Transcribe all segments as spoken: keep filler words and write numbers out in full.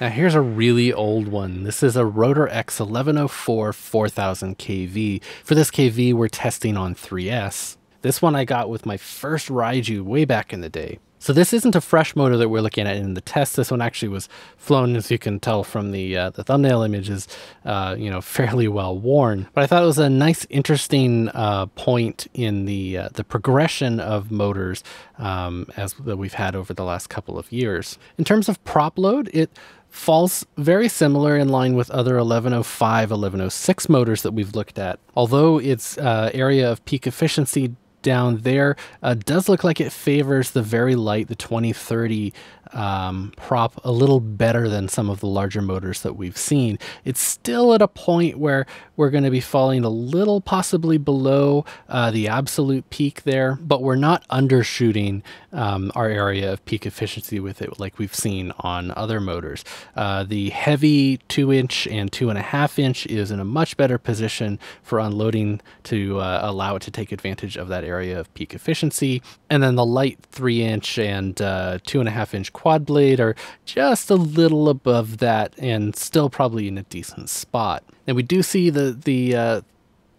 Now here's a really old one. This is a RotorX eleven oh four four thousand K V. For this K V, we're testing on three S. This one I got with my first Raiju way back in the day. So this isn't a fresh motor that we're looking at in the test. This one actually was flown, as you can tell from the uh, the thumbnail images, uh, you know, fairly well worn. But I thought it was a nice, interesting uh, point in the uh, the progression of motors um, as that we've had over the last couple of years. In terms of prop load, it falls very similar in line with other eleven oh five, eleven oh six motors that we've looked at, although its uh, area of peak efficiency down there uh, does look like it favors the very light, the twenty thirty um, prop a little better than some of the larger motors that we've seen. It's still at a point where we're going to be falling a little possibly below uh, the absolute peak there, but we're not undershooting um, our area of peak efficiency with it like we've seen on other motors. Uh, the heavy two inch and two and a half inch is in a much better position for unloading to uh, allow it to take advantage of that area area of peak efficiency. And then the light three inch and uh, two and a half inch quad blade are just a little above that and still probably in a decent spot. And we do see the the uh,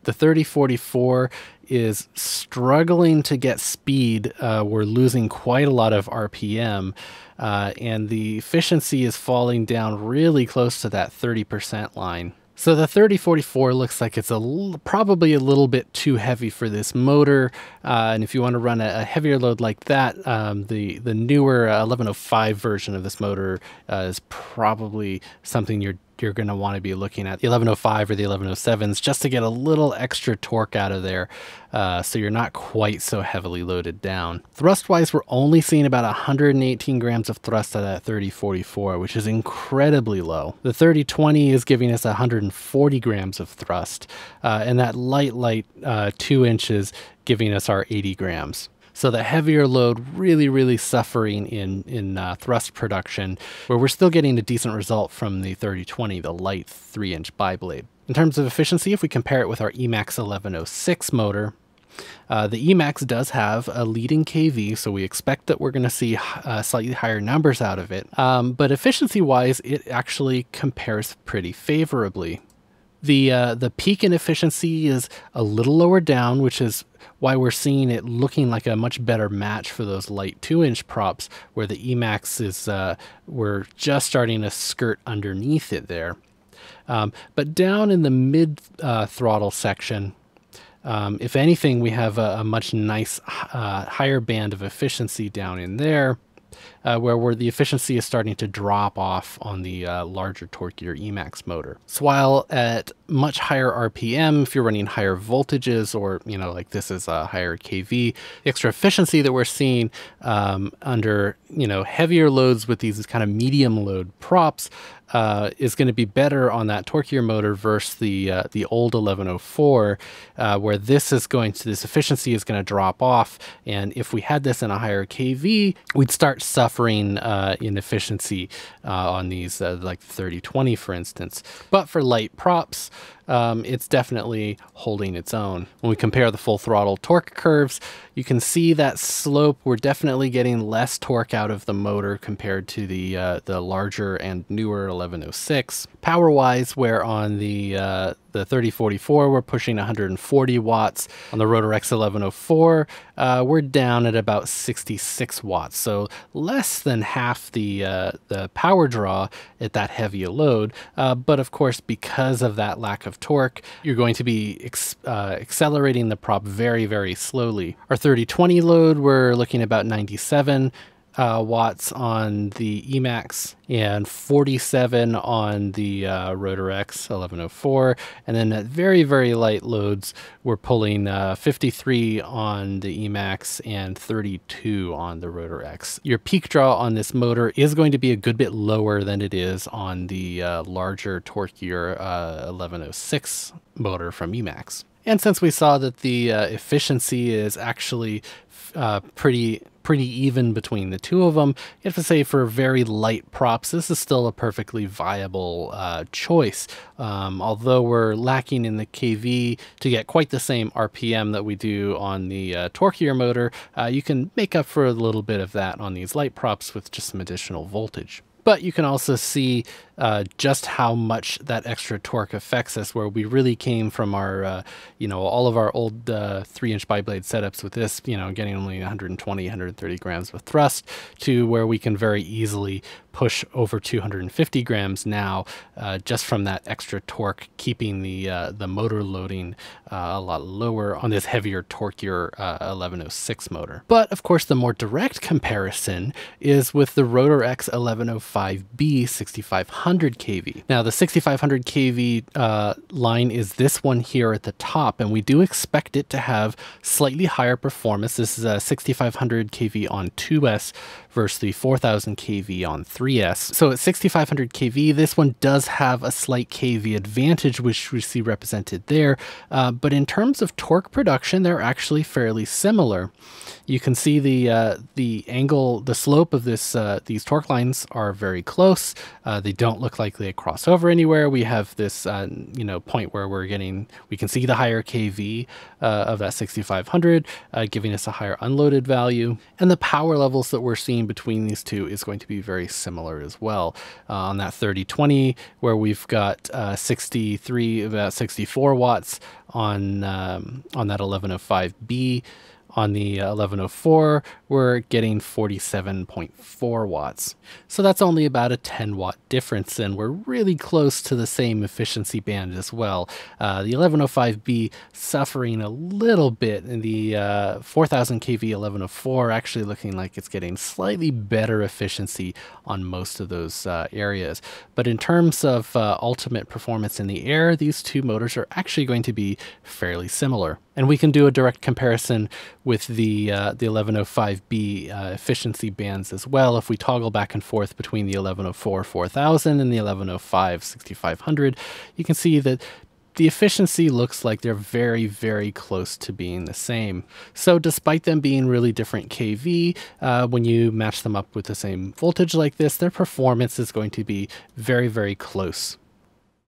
the thirty forty-four is struggling to get speed. Uh, we're losing quite a lot of R P M, uh, and the efficiency is falling down really close to that thirty percent line. So the thirty forty-four looks like it's a l probably a little bit too heavy for this motor, uh, and if you want to run a, a heavier load like that, um, the the newer uh, eleven oh five version of this motor uh, is probably something you're you're going to want to be looking at, the eleven oh five or the eleven oh sevens, just to get a little extra torque out of there, uh, so you're not quite so heavily loaded down. Thrust-wise, we're only seeing about one hundred eighteen grams of thrust out of that thirty forty-four, which is incredibly low. The thirty twenty is giving us one hundred forty grams of thrust, uh, and that light, light uh, two inches giving us our eighty grams. So the heavier load really, really suffering in, in uh, thrust production, where we're still getting a decent result from the thirty twenty, the light three inch bi-blade. In terms of efficiency, if we compare it with our EMAX eleven oh six motor, uh, the EMAX does have a leading K V, so we expect that we're going to see uh, slightly higher numbers out of it. Um, but efficiency-wise, it actually compares pretty favorably. The, uh, the peak in efficiency is a little lower down, which is why we're seeing it looking like a much better match for those light two inch props, where the EMAX is, uh, we're just starting to skirt underneath it there. Um, but down in the mid uh, throttle section, um, if anything, we have a, a much nice uh, higher band of efficiency down in there, Uh, where, where the efficiency is starting to drop off on the uh, larger torquier EMAX motor. So while at much higher R P M, if you're running higher voltages, or, you know, like this is a higher K V, the extra efficiency that we're seeing um, under, you know, heavier loads with these kind of medium load props uh, is going to be better on that torquier motor versus the uh, the old eleven oh four, uh, where this is going to, this efficiency is going to drop off. And if we had this in a higher K V, we'd start suffering Uh, inefficiency uh, on these, uh, like thirty twenty, for instance. But for light props, um, it's definitely holding its own. When we compare the full throttle torque curves, you can see that slope. We're definitely getting less torque out of the motor compared to the uh, the larger and newer eleven oh six. Power-wise, where on the uh, the thirty forty-four, we're pushing one hundred forty watts. On the RotorX eleven oh four, uh, we're down at about sixty-six watts, so less than half the uh, the power draw at that heavy load. Uh, but of course, because of that lack of torque, you're going to be ex uh, accelerating the prop very, very slowly. Our thirty twenty load, we're looking about ninety-seven Uh, watts on the EMAX and forty-seven on the uh, RotorX eleven oh four, and then at very, very light loads, we're pulling uh, fifty-three on the EMAX and thirty-two on the RotorX. Your peak draw on this motor is going to be a good bit lower than it is on the uh, larger torquier uh, eleven oh six motor from EMAX. And since we saw that the uh, efficiency is actually uh, pretty pretty even between the two of them, you have to say for very light props, this is still a perfectly viable uh, choice. Um, although we're lacking in the K V to get quite the same R P M that we do on the uh, torquier motor, uh, you can make up for a little bit of that on these light props with just some additional voltage. but you can also see uh, just how much that extra torque affects us, where we really came from our, uh, you know, all of our old uh, three inch bi-blade setups with this, you know, getting only one hundred twenty, one hundred thirty grams with thrust, to where we can very easily push over two hundred fifty grams now, uh, just from that extra torque, keeping the, uh, the motor loading uh, a lot lower on this heavier, torquier uh, eleven oh six motor. But of course, the more direct comparison is with the RotorX eleven oh five B sixty-five hundred K V. Now the sixty-five hundred K V uh, line is this one here at the top, and we do expect it to have slightly higher performance. This is a sixty-five hundred K V on two S versus the four thousand K V on three S. So at sixty-five hundred K V, this one does have a slight K V advantage, which we see represented there. Uh, but in terms of torque production, they're actually fairly similar. You can see the uh, the angle, the slope of this uh, these torque lines are very close. Uh, they don't look like they cross over anywhere. We have this uh, you know, point where we're getting, we can see the higher K V uh, of that sixty-five hundred, uh, giving us a higher unloaded value. And the power levels that we're seeing between these two is going to be very similar as well. Uh, on that thirty twenty, where we've got uh, sixty-three, about sixty-four watts on um, on that eleven oh five B. On the eleven oh four, we're getting forty-seven point four watts. So that's only about a ten watt difference, and we're really close to the same efficiency band as well. Uh, the eleven oh five B suffering a little bit, and the uh, four thousand K V eleven oh four actually looking like it's getting slightly better efficiency on most of those uh, areas. But in terms of uh, ultimate performance in the air, these two motors are actually going to be fairly similar. And we can do a direct comparison with the uh, the eleven oh five B uh, efficiency bands as well. If we toggle back and forth between the eleven oh four four thousand and the eleven oh five sixty-five hundred, you can see that the efficiency looks like they're very, very close to being the same. So despite them being really different K V, uh, when you match them up with the same voltage like this, their performance is going to be very, very close.